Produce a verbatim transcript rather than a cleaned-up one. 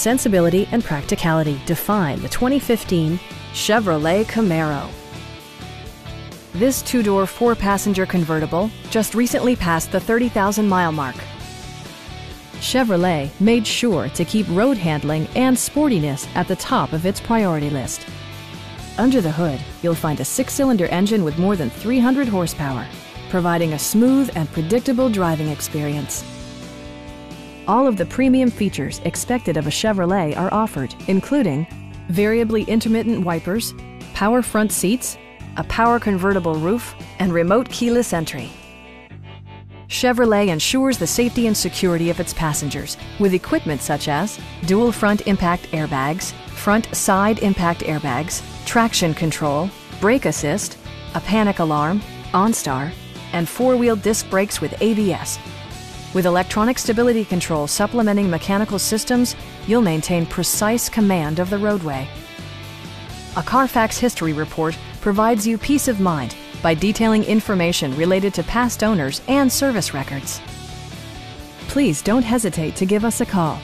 sensibility and practicality define the twenty fifteen Chevrolet Camaro. This two-door, four-passenger convertible just recently passed the thirty thousand mile mark. Chevrolet made sure to keep road handling and sportiness at the top of its priority list. Under the hood, you'll find a six-cylinder engine with more than three hundred horsepower, providing a smooth and predictable driving experience. All of the premium features expected of a Chevrolet are offered, including variably intermittent wipers, power front seats, a power convertible roof, and remote keyless entry. Chevrolet ensures the safety and security of its passengers with equipment such as dual front impact airbags, front side impact airbags, traction control, brake assist, a panic alarm, OnStar, and four-wheel disc brakes with A B S. With electronic stability control supplementing mechanical systems, you'll maintain precise command of the roadway. A Carfax history report provides you peace of mind by detailing information related to past owners and service records. Please don't hesitate to give us a call.